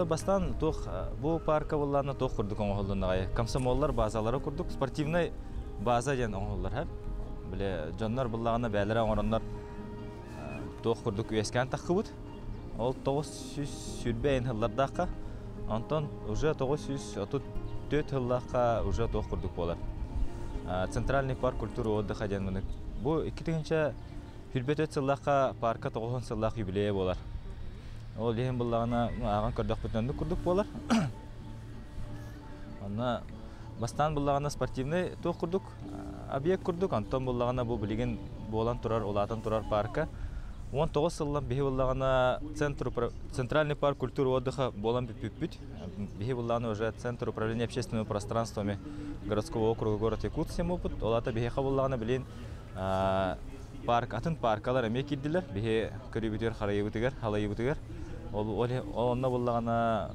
бастан тох бу парка булларны тох курдык оңголдугай. Комсомоллар базалары курдык, спортивный база деген оңголлар хәп. Биле жаннар буллагына бәйләре оңраннар тох курдык үескән тахыбут. Ол 900 сүрбәен еллардакка, антон уже 934 еллакка уже тох курдык булар. Центральный парк культуры отдыха деген менә бу 2-нче Хирбетөт сыллаққа парка 90 сыллақ юбилейі болар. Ол дейін бұллағына аған көрдіқ бүтінді күрдік болар. Бастан бұллағына спортивный тоқ күрдік, объект күрдік. Антон бұллағына бұл білеген болан тұрар, олатын тұрар парка. 19 сыллан бейі бұллағына Центральный парк культуры отдыха болан бүт-бүт-бүт. Бейі бұллағына уже Центр управления общественными пространствами городского округа город Якутске мопыт. Олата бейіға бұллағына білейін парк, атын паркалар әме келділер. Бе көребетер, қарайебетігер, халайебетігер. Ол онына болдағына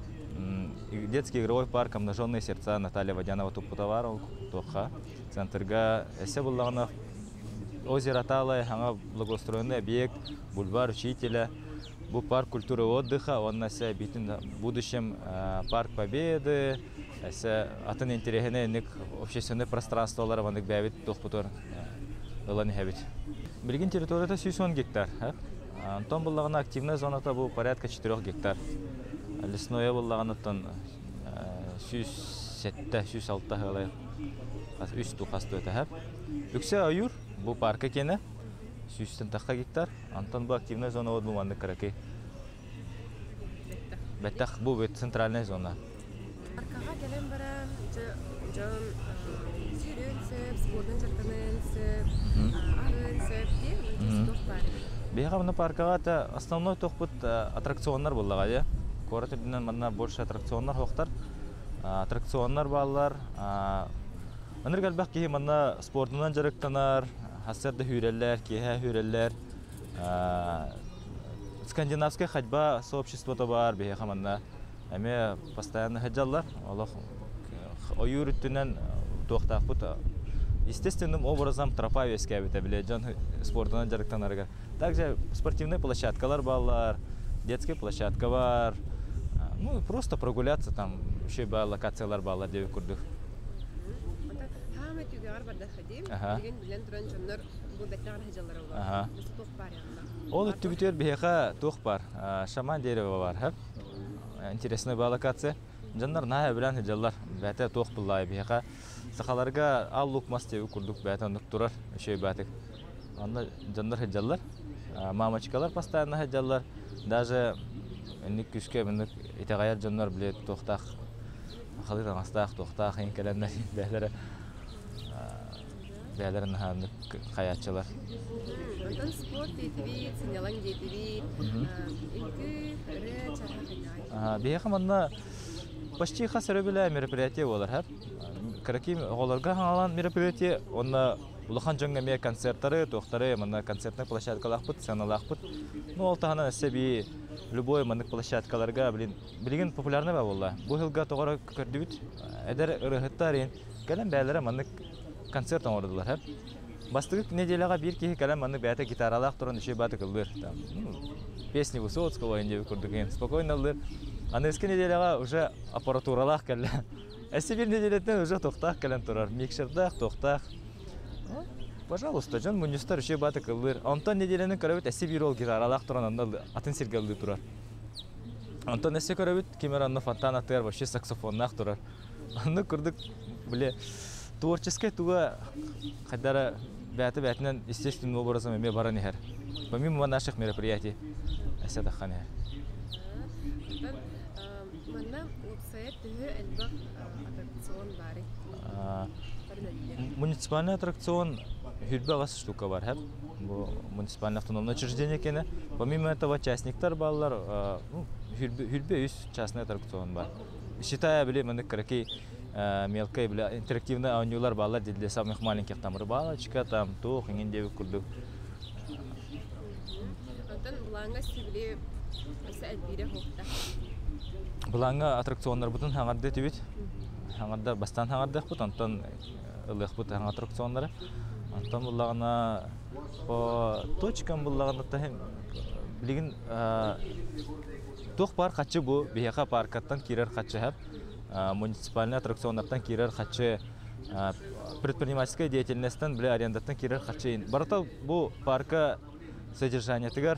детский игровой парк «Обнаженные сердца» Наталья Водянова Тупутавар ол тоққа. Центрға әсе болдағына озеро Талай, аңа благоустроенный объект, бульвар учителя. Бұл парк культуры отдыха, он әсе бейтін будущем парк победы, әсе атын интересіне әнік общественный пространстволар әнік бәвет тоқпутыр ыланы хәбет. Белгин территорияда 110 гектар. Антон буллағына активная зонада бұл порядка 4 гектар. Лесное буллағынаттан 107-106 ғалай. 3 тұқасты өті әп. Үксе айыр бұл парка кені 100-100 гектар. Антон бұл активная зона өт бұл маңды қаракай. Бәттәқ бұл өт центральная зона. Паркаға келем барам, жон сүйренцеп, спордың жарқынынцеп, Бегаба паркага основной тохпут аттракционнар буллага. Город бинен мана больше аттракционнар хохтар. Аттракционнар баллар. Аныргал бакки мана спортунан жарыктанар, хасерде хүреллер, кеһә хүреллер. Скандинавская ходьба сообщество табар бегаба мана. Эме постоянно хаджаллар. Аллах оюртүнен тохтахпут. Естественным образом тропа веска битабиле жан спортунан жарыктанарга. Также спортивная площадка ларбалар, детская площадка бар. Ну просто прогуляться там еще была локация ларбалар девять курдых. Ол түгітер беха тохпар шаман дерево бар хап. Интересная была локация. Жандар нахе билан жаллар бәте тох буллай беха. Сахаларга аллук мастеви курдук бәте нуктурар еще бәтек. Анда жандар хеджаллар. Мамочкалар постоянно хеджаллар. Даже инник күшке минник итагаяр жандар биле тохтах. Халыдан астах тохтах инкелендер бәләре. Бәләрен һәм хаятчылар. Антон спорт ТВ, Синяланги ТВ. Бехаманна почти хасыры белә мероприятие булар хәп. Кыраким оғаларга һаңалан мероприятие, онна улахан җәнгәме концерттары, тохтары, менә концертны площадкалар хут, сәналар хут. Ну алтыгына сәби любой менә площадкаларга белгән популярны ба булла. Бу елга тогара керде бит. Әдәр рәхәттәрен, каләм бәйләре менә концерт оңырдылар хәп. Бастыгы неделяга бер кеһе каләм менә бәйтә гитаралар турын ише батыкылдыр. Песни Высоцкого инде күрдегән. Спокойнылар. А на эскине делага уже аппаратуралах калла. А сибирне делетен уже тохтах калан турар. Микшердах, тохтах. Пожалуйста, жан мунистар еще бата калыр. Антон неделенен карабит, а сибирол гитаралах туран атын сергелды турар. Антон эсе карабит, Кимеранна фонтана тер, вообще саксофоннах турар. Аны курдык, бле, творческая туга, хадара бәті-бәтінен естественным образом еме баран ехер. Помимо наших мероприятий, әсе таққан ехер. Муниципальный аттракцион Хюрбагас штука бар хәп. Бу муниципальный автономный учреждение кене. Помимо этого частниктар баллар, Хюрбе 100 частный аттракцион бар. Считая биле менә кирәки мелкая биле интерактивный аунюлар баллар для самых маленьких, там рыбалочка, там тох, индивик курдык. Буланга аттракционнар бутын хаңарда тибит. Хаңарда бастан хаңарда бут, антон ылык бут хаңа аттракционнары. Антон буллагына по точкам буллагына тәһим Lekin to'q par qachib bu behaqa parkatdan kirar qachib hab munisipalniy attraksionlardan kirar qachib предпринимательская деятельностьтан бля арендатан kirar qachib. Barata bu parka содержание tigar,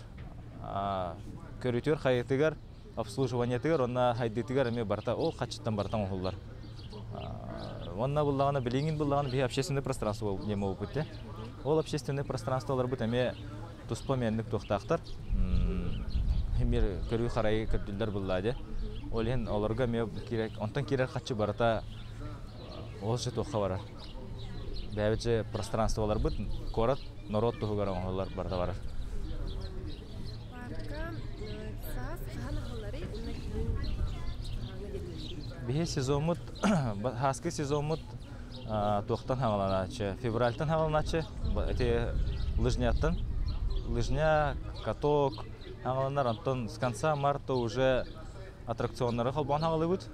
ko'ritur hayatigar, обслуживание tigar, onna haydi tigar me barata o qachibdan baratan o'g'illar. Ванна была на Белингин была на общественное пространство не могу быть, ол общественное пространство работа мне то вспоминаю кто хтахтар, мир корю харай кабдилдар булладе, олен оларга мне кирек он там кирек хочу барата, ол же то хавара, бывает пространство оларбут корот народ того гора олар бардавар. Бех сезонмут, хаски сезонмут тохтан хаваланаче, февральтан хаваланаче, эти лыжняттан, лыжня, каток, хаваланар антон с конца марта уже аттракционнары холбан хавалыбут,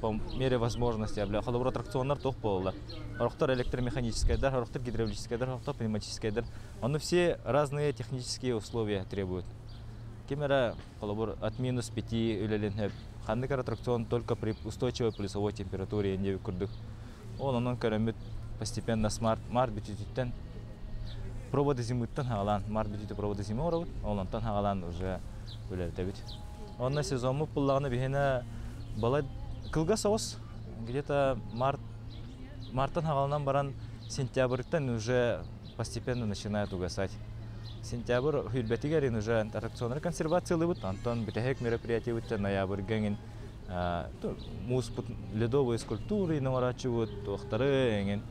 по мере возможности, бля, холбор аттракционнар тох полда, рохтор электромеханическая дар, рохтор гидравлическая дар, рохтор пневматическая дар, оно все разные технические условия требуют. Кемера холбор от минус 5 улелен. Хандикар аттракцион только при устойчивой плюсовой температуре не выкурдых. Он карамит постепенно март битютен. Проводы зимы тангалан, март битюты проводы зимы урод, он тангалан уже вылетает. Он на сезон мы пулланы бегина балад кылгасос где-то март тангалан баран сентябрь тен уже постепенно начинает угасать. Сентябрь, хюльбетигарин уже аттракционная консервация лыбут, антон битехек мероприятий вытя, ноябрь гэнген, мус ледовые скульптуры наворачивают, тохтарыгэн,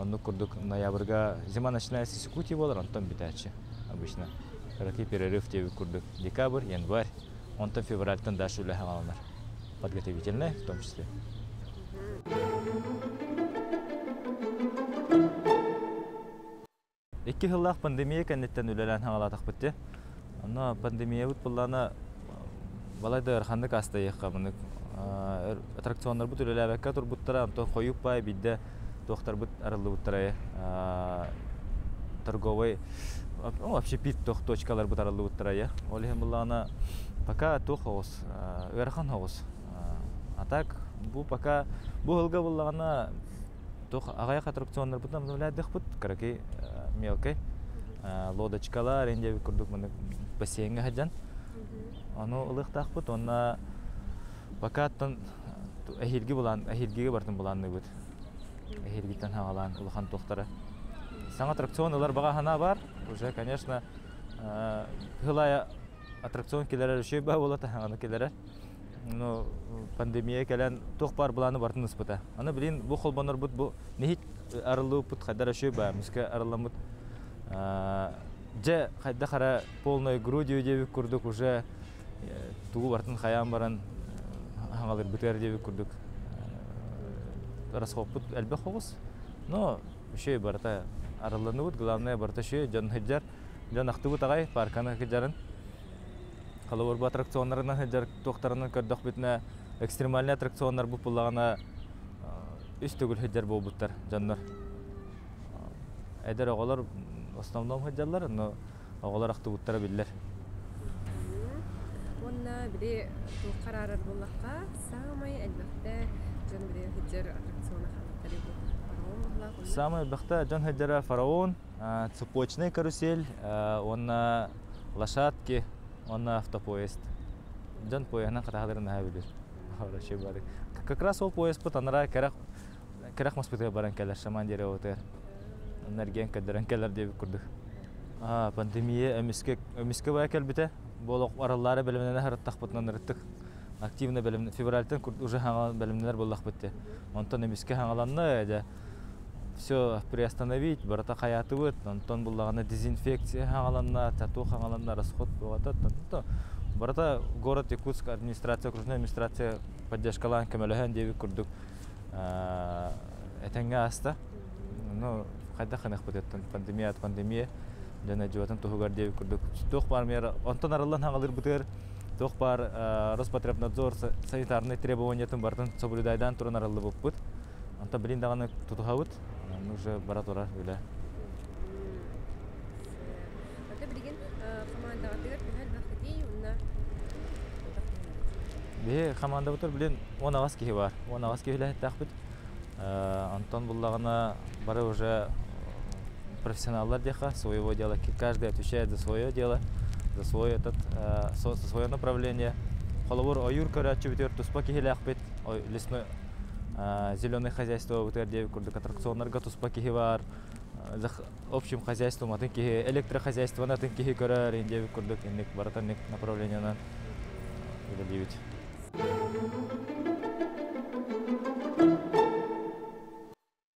он курдук ноябрьга, зима начинается с Якутии, антон битачи, обычно, раки перерыв тебе курдук, декабрь, январь, антон февраль, тан дальше улехавалнар, подготовительные в том числе. Икки хыллах пандемия кеннеттен үлелән хаңалатақ бітті. Она пандемия бұт бұллана балайды әрхандық асты еққа бұнық. Аттракционлар бұт үлелі әбәкке тұр бұттыра, ұнтон қойып бай, бидді тоқтар бұт әрілді бұттырай. Торговай, вообще пит тоқ точкалар бұт әрілді бұттырай. Олеген бұллана пока тоқ оғыз, өрхан оғыз. А так, бұ пока, бұ ғылға бұллана тоқ ағайық аттракционлар бұттан үлеләдіқ бұт, қаракей мелкой лодочкалар инде көрдік мына бассейнге хаддан аны ылыктак бут онна бакаттан эхилге булан эхилгеге бардым буланны бут эхилгитен хавалан улхан тохтары саңа аттракционлар бага хана бар уже конечно хылая аттракцион келер ше ба болот аны келер но пандемия келен тох бар буланы бардыныз бута аны билин бу холбонор бут бу нехит арылу пут хадар ше ба миска арыламыт же хайда хара полной грудью девик курдук уже тугу бартын хаян баран аңалыр бүтер девик курдук расхоп пут элбе хогус но ше барта арыланыбыт главное барта ше жан хиджар жан актыбыт агай парканы хиджарын калыбыр бу аттракционнарынан хиджар тохтарынан көрдөк битне экстремальный аттракционнар бу пуллагана үстөгүл хиджар болбуттар жандар эдер оголор в основном хиджарлар но оголор актыбыттар билер онна бири карарар буллакка самый элбекте жан бири хиджар аттракциона калыптар фараон самый элбекте жан хиджара фараон цепочный карусель онна лошадки онна автопоезд жан поегна катагдырына билер как раз ол поезд пут анара керек моспитке баран келер шаман дере отыр энергиян кадыран келер деп көрдік пандемия өміске бай келбіте болық аралары білімнені әріттақ бұтынан әріттік активны білімні февральтен уже хаңалан білімнелер болақ бітті онтан өміске хаңаланны әді все приостановить барата қаяты бұт онтан бұлағаны дезинфекция хаңаланна тату хаңаланна расход болғатат барата город Якутск администрация окружная администрация поддержкалан көмеліген деп көрдік әтәңге асты ну қайда қанық бұтеттін пандемия ат пандемия және жуатын тұғығар деп көрдік тоқ бар мер онтан аралан хаңалыр бұтығыр тоқ бар Роспотребнадзор санитарный требованиятын бартын соблюдайдан тұрын аралы бұп бұт онтан білін дағаны тұтыға бұт уже бара тұрар өлі Бе команда бутур билен 10 авас кеге бар. 10 авас кеге тахбит. Антон буллагына бары уже профессионаллар деха, своего дела. Каждый отвечает за свое дело, за свой этот свое направление. Холовор оюр корячу бутур туспа кеге лахбит. Лесное зеленое хозяйство бутур девик курдык аттракционнарга туспа кеге бар. За общим хозяйством атынки электрохозяйство на атынки кора индевик курдык индик баратанник направление на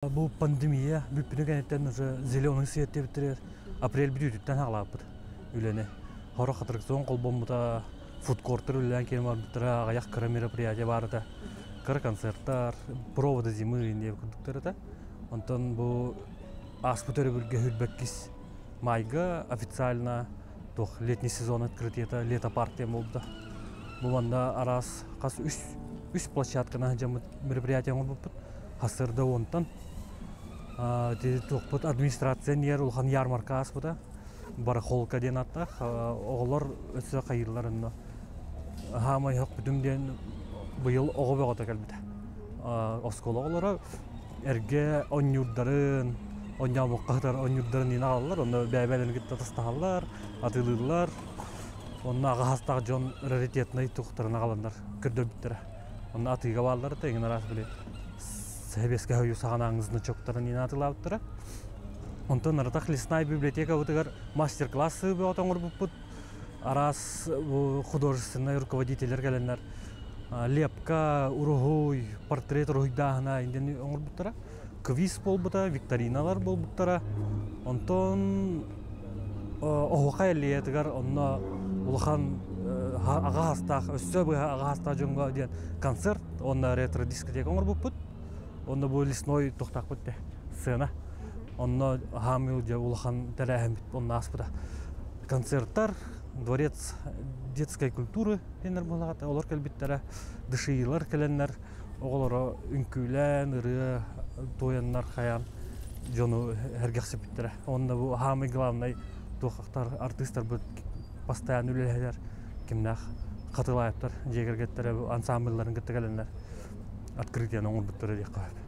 Бу пандемия, бипнегенетен уже зеленый свет тептерет. Апрель бюджет тангалапт. Юлене. Хорох аттракцион колбомута фудкортер юлен кемартра аях мероприятия барта. Кара концерттар, проводы зимы индивид кундуктората. Онтан бу аспутер бюлгехюльбеккис майга официально тох летний сезон открыт это лето партия молда. Буланда арас кас үш площадкана жамы мероприятия болбут. Хасырда онтан токпут администрация нер улхан ярмарка аспыта. Бары холка ден атта оголор өтсө кайырларында. Хамай хок бүтүмден быйыл огобого да келбит. Оскологолора эрге онюрдарын, онямуккатар онюрдарын иналар, онда бәйбәленге татысталар, атылылар. Оннағы хастағы жон раритетінай тұқтырына қаландар, күрді біттірі. Онна атыға балдары да еңін арасы біле. Сәбеске өйі саған аңызыны чоқтарын ең атыла бұттыры. Онтан аратақ лесінай библиотека бұтығар мастер-классы бі отанғыр бұппыт. Арас құдоржысынай руководителер кәленлер. Лепка, урғой, портрет урғойдағына еңден оңыр бұттыры. Квиз бол бұта, викториналар бол бұттыры. Онтан оғақай әлиетігар онна улхан агастах өссөбү агаста жонго деген концерт, онда ретро дискотека оңор болуп, онда бул лесной токтак бүтө сцена, онда хамил же улхан тарахым онда аспыда концерттар, дворец детской культуры тендер болгат, алар келбиттер, дышыйлар келендер, оголоро үнкүйлән, ыры тояннар хаян жону эргексеп биттер. Онда бу хамы главный тохтар артисттер бут постоянно үлелер, кимнах, катылайыптар, жегергеттері, ансамбльларын кеттігелендер, открытияны оңыр бұттыры дейк қойып.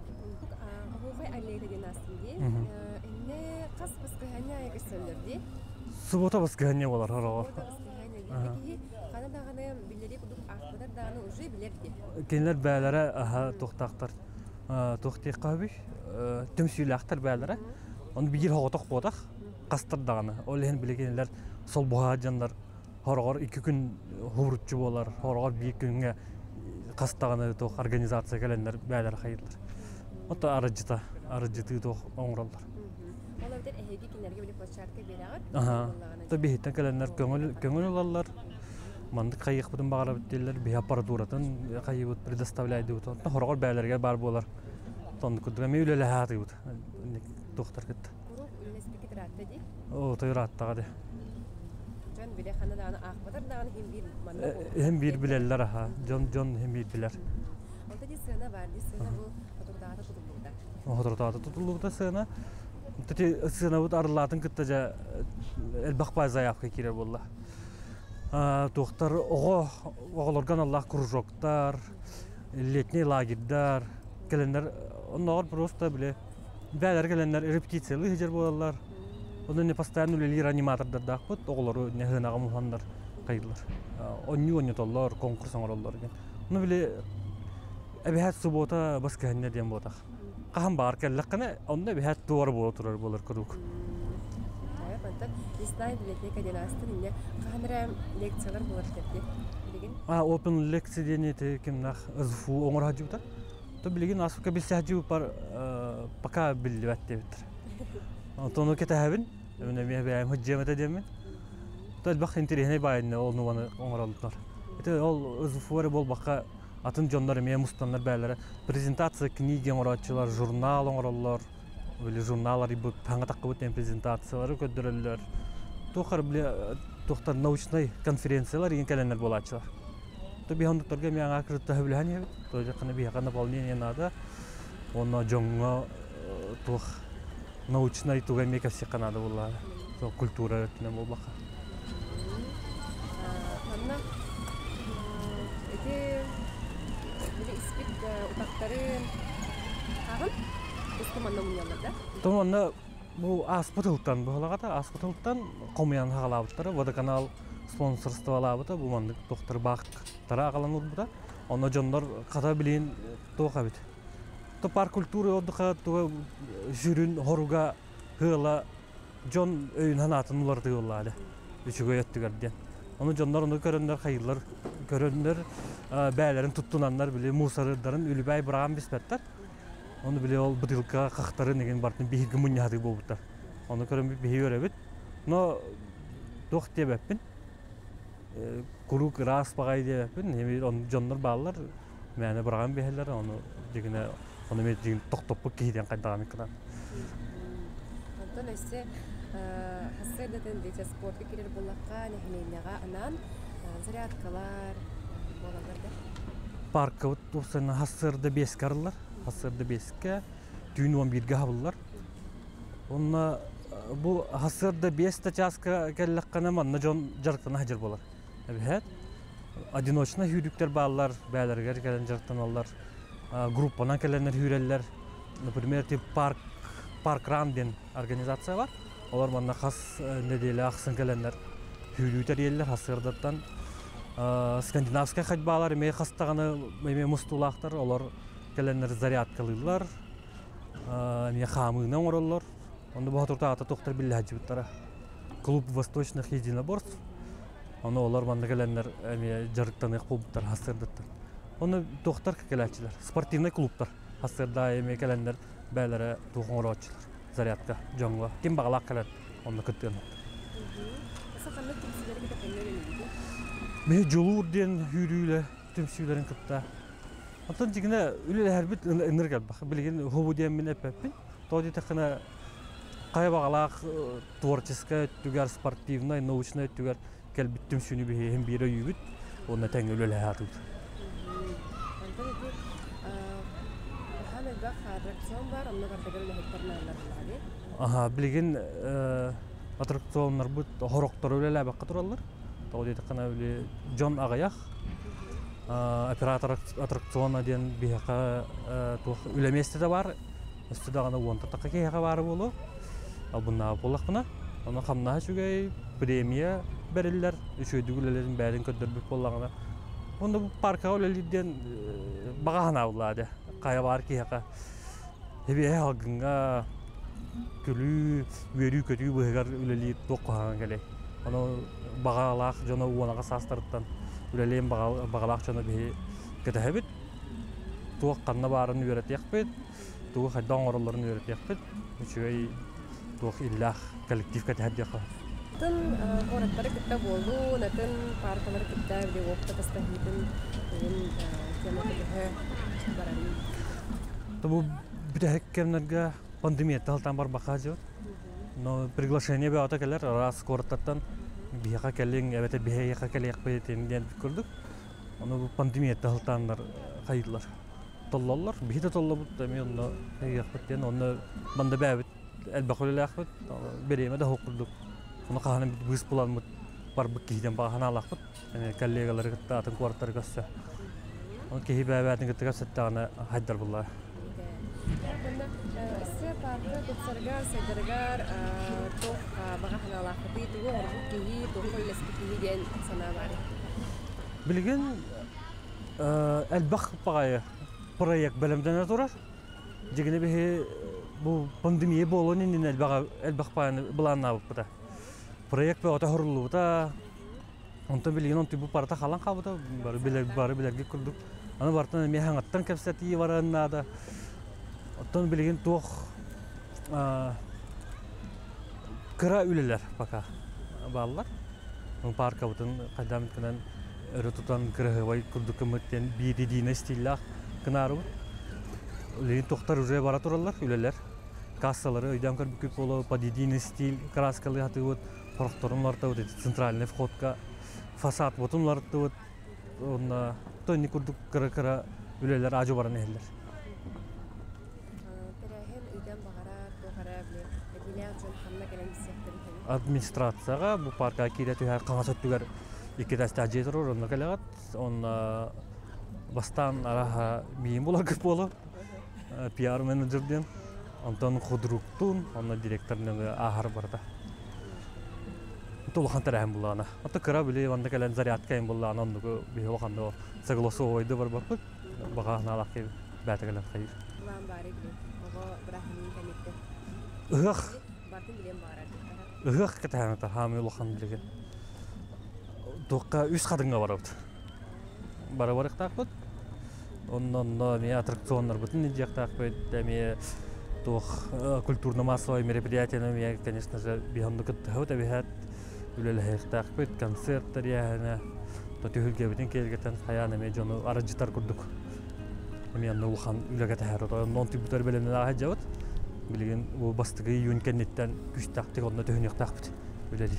Оғылғай әлейдеген астынде, әне қас басқығаны айғырсөлдерде? Субота басқығаны олар, орағыр. Қана дағаны білерек ұдық артыдар дағаны ұжы білерде? Кенілер бәлері тоқтақтар, тоқтық қойып, төмсейлі ақтар бәлері, оны бігер хоғытық бодақ, қастыр дағаны. Олеген білегенелер сол бұғаджандар хорғар 2 күн хұрытшы болар, хорғар 1 күнге қастағаны тоқ организация кәлендер бәлер қайырлар. Отты арыджыты тоқ оңыралдар. Ол өтер әйге кенерге біліп өтшарты бері ағыр? Та бейттен кәлендер көңіл олалар, мандық қайық бұтын бағара бүттелер, бей аппаратуратын қайып өт предоставляйды өт. Отты хорғар бәлерге бар болар. Тонды күдігіме өлелі әғаты өт. Тоқтар кетті. Құрық өлесіпеке Hem bir bilerler ha, John hem bir biler. Onda ki sığına vardı, sığına bu hatırda tutulurdu. O hatırda tutulurdu sığına. Tabi sığına bu arıların kıttaca elbakbay zayıf kekire bolla. Doktor oğlu oğlurgan Allah kuruşoktar, letni lagirdar, gelenler onlar prosta bile, beyler gelenler repetisyeli hicer bollar. Onda ne pastanın ülkeleri animatörler dağıt, oğulları ne hına gamuhanlar kayıtlar. Onu tollar, konkursan oğullar gibi. Onu bile, ebihat subota baskı henne diye botak. Kaham bağır kellekne, onda ebihat duvar boğuturlar bolar kaduk. Evet, antak. İsnay biletleri kadenastın ince. Kahamra lekçeler bolar tepki. Ah, open lekçe diye nete kimler azfu onur hacıbıtar. Tabi ligin asfaka bilse hacıbı par, paka bilvette bitir. Антону кетәһәбин, менә бәйәм һәҗәмәт әдәме. Тәл бах интереһне байны ул нуаны оңралдылар. Ите ул үзфуре бол бака атын җоннар мен мустаннар бәйләре. Презентация книги оңратчылар, журнал оңраллар, или журналлар ибу паңгатак кебек презентациялары көтдерәләр. Тохар беле тохтар научный конференциялар ин календар булачылар. То бихандыктарга мен акырта һәбеләне, то якны бихана волнение надо. Онна җонга тох научная итога мека все канада была, культура это не было. Анна, это Томанда бу аспытылтан бахлагата аспытылтан комян хагалабыттары водоканал спонсорство алабыта бу мандык доктор бак тара агаланыбыта аны жондор ката билен токабит. То парк культуры отдыха то жүрүн хоруга хыла жон өйнанатын уларды уллады. Үчүгө еттигерден. Аны жондор аны көрөндөр хайылдар көрөндөр бээлерин туттунандар биле мусарыдарын үлбай быраган биспеттер. Оны биле ол бутылка кактары деген бартын бийги муньяды болуптар. Аны көрөн бийөрөбүт. Но дох тебеппин. Курук рас багай деппин. Эми он жондор баалар мени быраган бейлер аны дегине аны мен дегин токтоп кейден кайдаган экран. Антон эсе хасыдатын дече спорт кирер буллакка нехненега анан зарядкалар болаларда. Паркка вот тусына хасырда бес карлар. Хасырды беске түйін 11-ге хабылар. Онна бұл хасырды бесті часқа кәлілік қанаманна жон жарықтан ажыр болар. Әбіғет, одиночна хүйріктер бағалар, бәлергер кәлін жарықтан алар, группанан кәлінер хүйрелер. Например, парк ранден организация бар. Олар манна қас неделі ақсын кәлінер хүйріктер елі хасырдаттан. Скандинавская қат бағалар, еме қастағаны, еме мұстулақтар, олар кәлендер зарядкалылар, мен хамыгына ораллар. Онда бахтурта ата тоқтар билли хаджибыттара. Клуб восточных единоборств. Оны олар манда кәлендер жарықтан ықпылбыттар хасырдыттар. Оны тоқтар кәләтчілер. Спортивный клубтар. Хасырда еме кәлендер бәлері тоқын оралчылар. Зарядка, жоңға. Кем бағалақ кәләт. Онда күттен. Сақанды түмсілерге тәкәлер елейді? Мен жолуырден үйрейлі түмсілерін күтті. Антон дегенде үлелі әрбет энергия бақ. Білген хобуден мен әппеппен. Тоди тақына қайбағалақ творческая түгер, спортивная, научная түгер кәлбіттім сөйні бе ең бері үйгіт. Оны тәң үлелі әрбет. Антон әппеп, Мұхаммед бақ атракцион бар, оны қартагер үлі әттарына әлі? Аха, білген атракционлар бұд хороқтар үлелі баққа тұралар. Тоди тақына үлі жон ағаяқ. Оператор аттракционы ден бияқа үлеместі де бар. Үстедағаны уонтатаққа кейіға бары болу. Ал бұннаға болақына. Оны қамнаға жүгей премия берілілер. Үшөйді күлелерін бәрін көндірбек болағына. Онда бұл парқа өлелерден бағағына болады. Қая бар кейіға. Ебе алғынға күлі, өрі көтігі бұғығар өлелер тоққаған келей. Оны бағалақ жана уанаға састырыптан. Үлелейін бағалақ жаны бей кәді әбет. Туғы қанна барын үйрет еқпет. Туғы қайдан ораларын үйрет еқпет. Үшігей туғы илләқ коллектив кәді әбет еқпет. Тын қораттары кітті болу, нәтін парқалары кітті әбет оқты қыстағидың тема кәді барарын. Бұл бүті әккемдерге пандемиетті қалтан бар бақа жауд. Приглашение бе аута кәлер, рас қораттаттан. Бияқа кәлің, әбәті бияқа кәлі еқпедетен дәніп көрдік. Оны бұл пандемиетті қылтандар қайдылар. Толлалар, бейді толла бұтты, мен оны еқпеттен, оны банда бәбіт, әлбәқ өлелі еқпет, береме де қоқырдық. Оны қағанын бұт бұғыз бұлан бұт, бар бұт кейден бағана алақ бұт. Кәлегалары күтті атын қуарттары көсті. Оны кейі бәбәтін күтті көптіттіғаны хайдар бұлла. Парты көтсаргар, сайдаргар, тоқ бағақына лақыды, тұғы ғырғып кейі, тұғы үлескі кейі ден сана бары. Білген әлбақ бағайы проект бәлімден атурар. Дегені бейі бұл пандемия болуын енден әлбақ бағайны бұланына бұппыда. Проект бәуіта ғырылу бұта. Онтан білген онты бұл парта қалан қабыда, бары білерге күрдік. Аны бартынан мен хаңаттан кәпсәті баранына да. Оттан білген тоқ кыра үлелер пока баллар. Парка бұтын қайдамыткінен өрі тұтан кырығывай күрдікіміттен бейді дейіне стилі ақ кынары бұт. Үлеген тоқтар үрей бара тұралар үлелер. Кассалары өйден көрбікіп болу, падедейіне стил, краскалы ғаты бұт, қорықтарымларда бұт, центральный входка, фасад бұтынларды бұт. Онына тойны күрдік кыра үлелер ажу баран әйелер. Администрацияға бұл парқа кейді түйәр қаңасөт түгер екедәсті әжей тұрыр, онына кәліғат. Оны бастан араға бейін болар көп болу, пиар менеджерден. Антон Худруктун, он директор Ахарбарда. Толхантерем была она. А то корабли, он такая зарядка им была, она много бегала, согласовывая добр барбук, багаж на лаке, бетагален хайр. Эх, эх, какая это хами лохандрики. Только усхадинга варут. Барабарик так вот. Он на меня аттракционный работы не делает, так поэтому то культурно-массовые мероприятия на меня, конечно же, бегают к тому, то бегают, улетают, так поэтому концерты реально, то тюльки, бутинки, где-то я на меня джону араджитар курдук, у меня на улхан улетает херо, то он типа то ребята на ах делают, блин, в бастыки юнь кеннитан, пусть так ты он на тюнях так вот, улетели.